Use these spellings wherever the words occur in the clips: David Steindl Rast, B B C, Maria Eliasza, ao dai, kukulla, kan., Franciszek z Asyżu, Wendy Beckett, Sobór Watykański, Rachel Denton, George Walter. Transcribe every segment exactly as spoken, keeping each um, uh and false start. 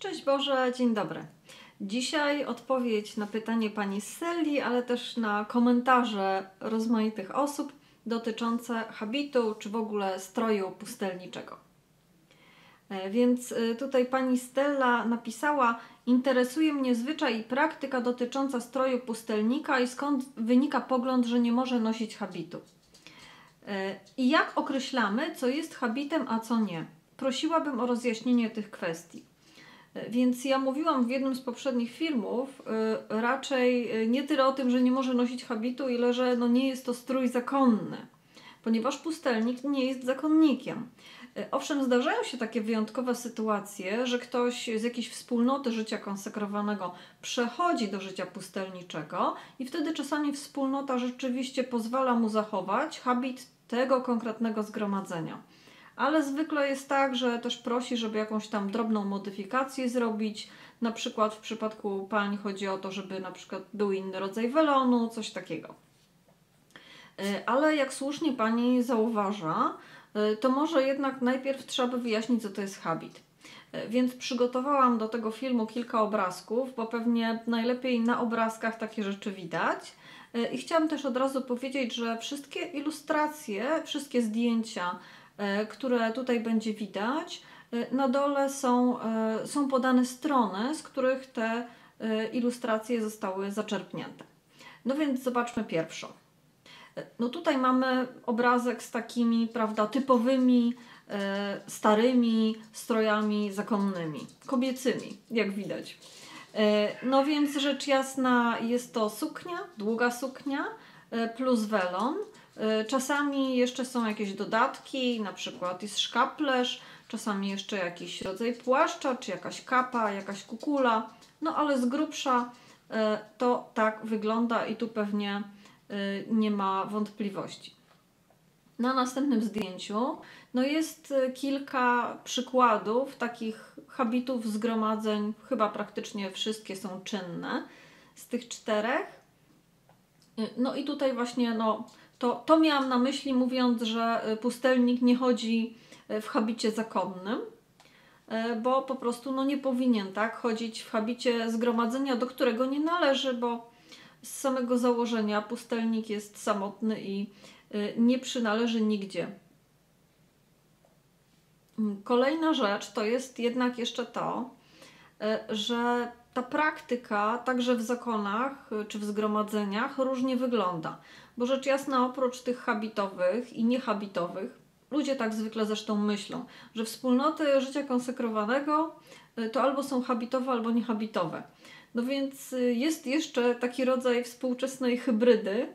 Szczęść Boże, dzień dobry. Dzisiaj odpowiedź na pytanie pani Seli, ale też na komentarze rozmaitych osób dotyczące habitu czy w ogóle stroju pustelniczego. Więc tutaj pani Stella napisała: interesuje mnie zwyczaj i praktyka dotycząca stroju pustelnika i skąd wynika pogląd, że nie może nosić habitu. I jak określamy, co jest habitem, a co nie? Prosiłabym o rozjaśnienie tych kwestii. Więc ja mówiłam w jednym z poprzednich filmów yy, raczej nie tyle o tym, że nie może nosić habitu, ile że no nie jest to strój zakonny, ponieważ pustelnik nie jest zakonnikiem. Yy, owszem, zdarzają się takie wyjątkowe sytuacje, że ktoś z jakiejś wspólnoty życia konsekrowanego przechodzi do życia pustelniczego i wtedy czasami wspólnota rzeczywiście pozwala mu zachować habit tego konkretnego zgromadzenia. Ale zwykle jest tak, że też prosi, żeby jakąś tam drobną modyfikację zrobić. Na przykład w przypadku pań chodzi o to, żeby na przykład był inny rodzaj welonu, coś takiego. Ale jak słusznie pani zauważa, to może jednak najpierw trzeba by wyjaśnić, co to jest habit. Więc przygotowałam do tego filmu kilka obrazków, bo pewnie najlepiej na obrazkach takie rzeczy widać. I chciałam też od razu powiedzieć, że wszystkie ilustracje, wszystkie zdjęcia, które tutaj będzie widać, na dole są, są podane strony, z których te ilustracje zostały zaczerpnięte. No więc zobaczmy pierwszą. No tutaj mamy obrazek z takimi, prawda, typowymi, starymi strojami zakonnymi, kobiecymi, jak widać. No więc rzecz jasna jest to suknia, długa suknia plus welon. Czasami jeszcze są jakieś dodatki, na przykład jest szkaplerz, czasami jeszcze jakiś rodzaj płaszcza, czy jakaś kapa, jakaś kukula. No ale z grubsza to tak wygląda i tu pewnie nie ma wątpliwości. Na następnym zdjęciu no jest kilka przykładów takich habitów, zgromadzeń, chyba praktycznie wszystkie są czynne z tych czterech. No i tutaj właśnie no... To, to miałam na myśli, mówiąc, że pustelnik nie chodzi w habicie zakonnym, bo po prostu no, nie powinien tak chodzić w habicie zgromadzenia, do którego nie należy, bo z samego założenia pustelnik jest samotny i nie przynależy nigdzie. Kolejna rzecz to jest jednak jeszcze to, że ta praktyka także w zakonach czy w zgromadzeniach różnie wygląda. Bo rzecz jasna, oprócz tych habitowych i niehabitowych, ludzie tak zwykle zresztą myślą, że wspólnoty życia konsekrowanego to albo są habitowe, albo niehabitowe. No więc jest jeszcze taki rodzaj współczesnej hybrydy.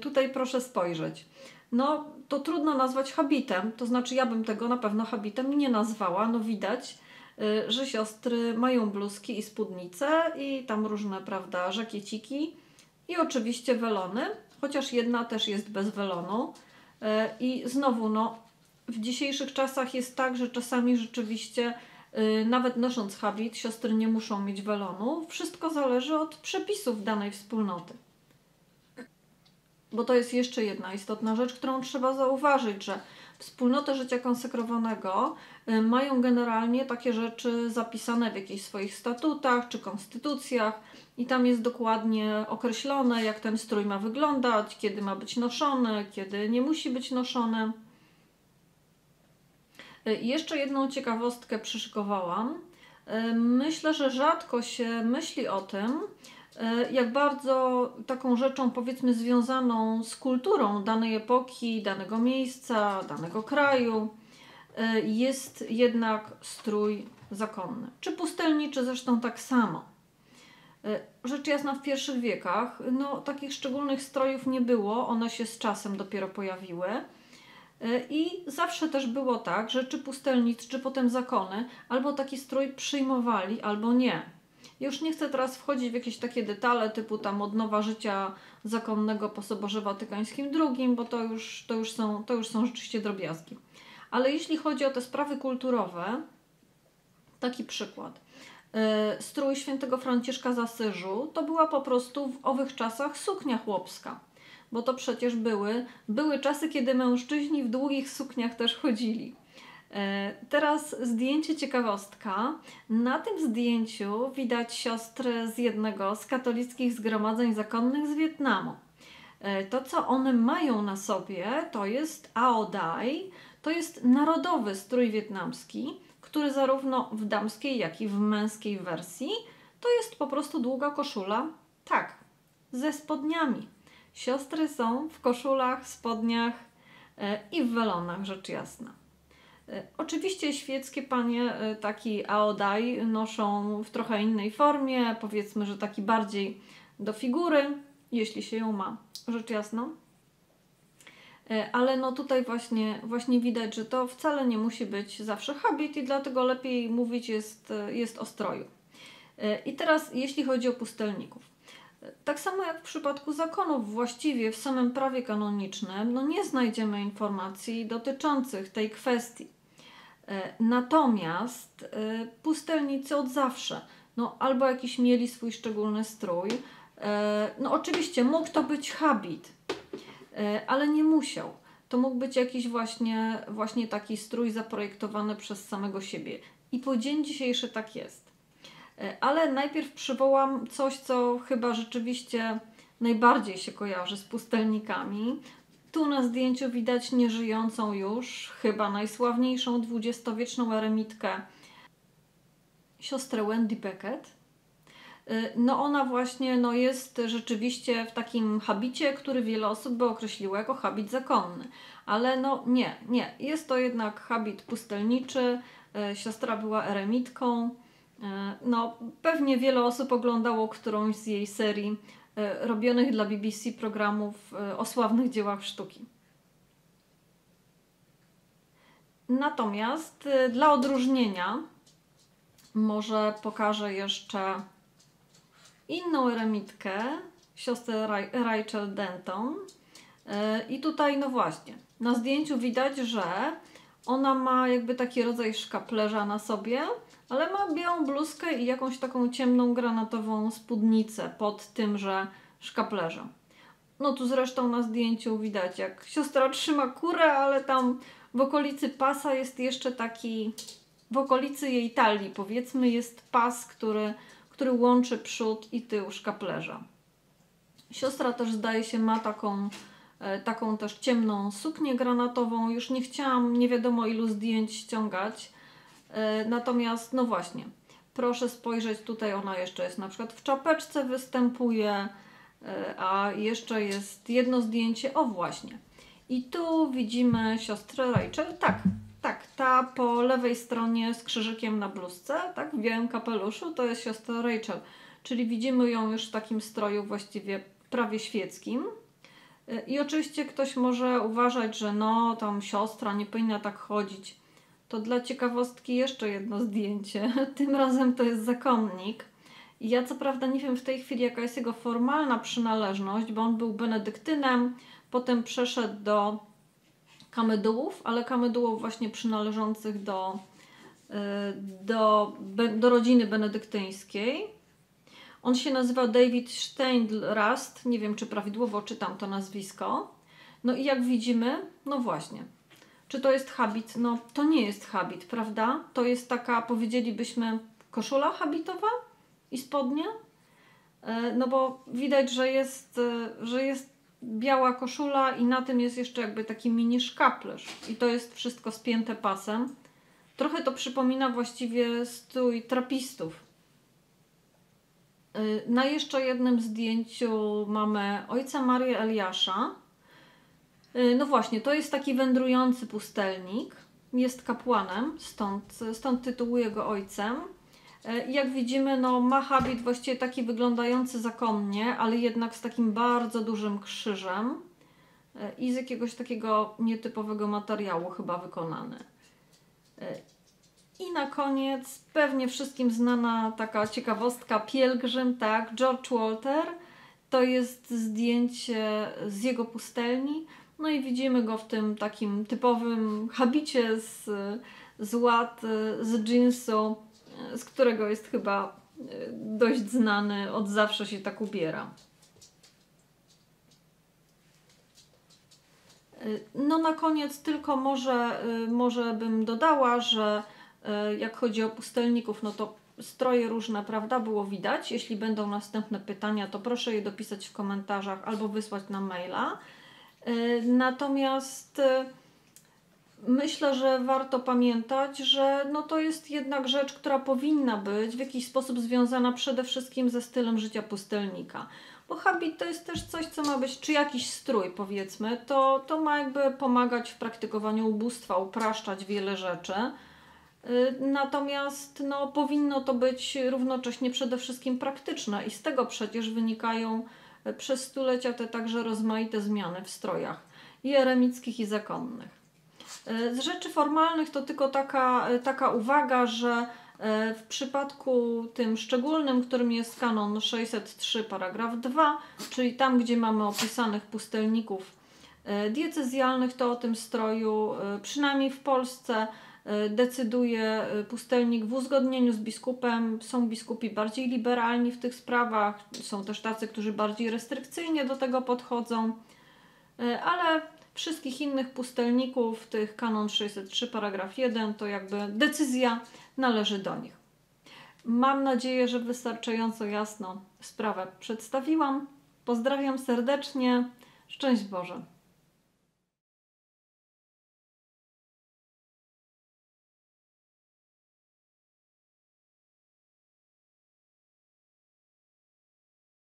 Tutaj proszę spojrzeć. No to trudno nazwać habitem, to znaczy ja bym tego na pewno habitem nie nazwała. No widać, że siostry mają bluzki i spódnice i tam różne, prawda, żakieciki i oczywiście welony. Chociaż jedna też jest bez welonu. I znowu, no, w dzisiejszych czasach jest tak, że czasami rzeczywiście, nawet nosząc habit, siostry nie muszą mieć welonu. Wszystko zależy od przepisów danej wspólnoty. Bo to jest jeszcze jedna istotna rzecz, którą trzeba zauważyć, że wspólnoty życia konsekrowanego mają generalnie takie rzeczy zapisane w jakichś swoich statutach czy konstytucjach i tam jest dokładnie określone, jak ten strój ma wyglądać, kiedy ma być noszony, kiedy nie musi być noszony. Jeszcze jedną ciekawostkę przyszykowałam. Myślę, że rzadko się myśli o tym, jak bardzo taką rzeczą, powiedzmy, związaną z kulturą danej epoki, danego miejsca, danego kraju jest jednak strój zakonny. Czy pustelniczy zresztą tak samo. Rzecz jasna, w pierwszych wiekach no, takich szczególnych strojów nie było, one się z czasem dopiero pojawiły. I zawsze też było tak, że czy pustelnicy, czy potem zakony albo taki strój przyjmowali, albo nie. Już nie chcę teraz wchodzić w jakieś takie detale typu tam odnowa życia zakonnego po Soborze Watykańskim drugim, bo to już, to, już są, to już są rzeczywiście drobiazgi. Ale jeśli chodzi o te sprawy kulturowe, taki przykład. Strój świętego Franciszka z Asyżu to była po prostu w owych czasach suknia chłopska, bo to przecież były, były czasy, kiedy mężczyźni w długich sukniach też chodzili. Teraz zdjęcie ciekawostka. Na tym zdjęciu widać siostry z jednego z katolickich zgromadzeń zakonnych z Wietnamu. To, co one mają na sobie, to jest aodai, to jest narodowy strój wietnamski, który zarówno w damskiej, jak i w męskiej wersji to jest po prostu długa koszula, tak, ze spodniami. Siostry są w koszulach, spodniach i w welonach, rzecz jasna. Oczywiście świeckie panie taki aodai noszą w trochę innej formie, powiedzmy, że taki bardziej do figury, jeśli się ją ma, rzecz jasna. Ale no tutaj właśnie, właśnie widać, że to wcale nie musi być zawsze habit i dlatego lepiej mówić jest, jest o stroju. I teraz jeśli chodzi o pustelników. Tak samo jak w przypadku zakonów, właściwie w samym prawie kanonicznym no nie znajdziemy informacji dotyczących tej kwestii. Natomiast pustelnicy od zawsze no albo jakiś mieli swój szczególny strój. No oczywiście mógł to być habit, ale nie musiał. To mógł być jakiś właśnie, właśnie taki strój zaprojektowany przez samego siebie. I po dzień dzisiejszy tak jest. Ale najpierw przywołam coś, co chyba rzeczywiście najbardziej się kojarzy z pustelnikami. Tu na zdjęciu widać nieżyjącą już, chyba najsławniejszą dwudziestowieczną eremitkę, siostrę Wendy Beckett. No ona właśnie no jest rzeczywiście w takim habicie, który wiele osób by określiło jako habit zakonny. Ale no nie, nie. Jest to jednak habit pustelniczy, siostra była eremitką. No pewnie wiele osób oglądało którąś z jej serii robionych dla B B C programów o sławnych dziełach sztuki. Natomiast dla odróżnienia może pokażę jeszcze inną eremitkę, siostrę Rachel Denton. I tutaj, no właśnie, na zdjęciu widać, że ona ma jakby taki rodzaj szkaplerza na sobie, ale ma białą bluzkę i jakąś taką ciemną, granatową spódnicę pod tymże szkaplerzem. No tu zresztą na zdjęciu widać, jak siostra trzyma kurę, ale tam w okolicy pasa jest jeszcze taki, w okolicy jej talii powiedzmy jest pas, który... który łączy przód i tył szkaplerza. Siostra też zdaje się ma taką, taką też ciemną suknię granatową. Już nie chciałam nie wiadomo ilu zdjęć ściągać. Natomiast no właśnie, proszę spojrzeć, tutaj ona jeszcze jest na przykład w czapeczce występuje, a jeszcze jest jedno zdjęcie, o właśnie. I tu widzimy siostrę Rachel, tak. Tak, ta po lewej stronie z krzyżykiem na bluzce, tak, w białym kapeluszu, to jest siostra Rachel. Czyli widzimy ją już w takim stroju właściwie prawie świeckim. I oczywiście ktoś może uważać, że no, tam siostra nie powinna tak chodzić. To dla ciekawostki jeszcze jedno zdjęcie. Tym razem to jest zakonnik. I ja co prawda nie wiem w tej chwili, jaka jest jego formalna przynależność, bo on był benedyktynem, potem przeszedł do kamedułów, ale kamedułów właśnie przynależących do, do, do rodziny benedyktyńskiej. On się nazywał David Steindl Rast, nie wiem czy prawidłowo czytam to nazwisko. No i jak widzimy, no właśnie, czy to jest habit? No to nie jest habit, prawda? To jest taka, powiedzielibyśmy, koszula habitowa i spodnie, no bo widać, że jest, że jest biała koszula i na tym jest jeszcze jakby taki mini szkaplerz i to jest wszystko spięte pasem. Trochę to przypomina właściwie strój trapistów. Na jeszcze jednym zdjęciu mamy ojca Marię Eliasza. No właśnie, to jest taki wędrujący pustelnik. Jest kapłanem, stąd, stąd tytuł jego ojcem. Jak widzimy, no, ma habit właściwie taki wyglądający zakonnie, ale jednak z takim bardzo dużym krzyżem i z jakiegoś takiego nietypowego materiału chyba wykonany. I na koniec pewnie wszystkim znana taka ciekawostka, pielgrzym, tak, George Walter. To jest zdjęcie z jego pustelni. No i widzimy go w tym takim typowym habicie z, z łat, z jeansu, z którego jest chyba dość znany, od zawsze się tak ubiera. No na koniec tylko może, może bym dodała, że jak chodzi o pustelników, no to stroje różne, prawda, było widać. Jeśli będą następne pytania, to proszę je dopisać w komentarzach albo wysłać na maila. Natomiast myślę, że warto pamiętać, że no to jest jednak rzecz, która powinna być w jakiś sposób związana przede wszystkim ze stylem życia pustelnika. Bo habit to jest też coś, co ma być, czy jakiś strój powiedzmy, to, to ma jakby pomagać w praktykowaniu ubóstwa, upraszczać wiele rzeczy. Natomiast no, powinno to być równocześnie przede wszystkim praktyczne i z tego przecież wynikają przez stulecia te także rozmaite zmiany w strojach i eremickich, i zakonnych. Z rzeczy formalnych to tylko taka, taka uwaga, że w przypadku tym szczególnym, którym jest kanon sześćset trzy, paragraf dwa, czyli tam, gdzie mamy opisanych pustelników diecezjalnych, to o tym stroju, przynajmniej w Polsce, decyduje pustelnik w uzgodnieniu z biskupem. Są biskupi bardziej liberalni w tych sprawach, są też tacy, którzy bardziej restrykcyjnie do tego podchodzą, ale wszystkich innych pustelników, tych kanon sześćset trzy, paragraf jeden, to jakby decyzja należy do nich. Mam nadzieję, że wystarczająco jasno sprawę przedstawiłam. Pozdrawiam serdecznie. Szczęść Boże!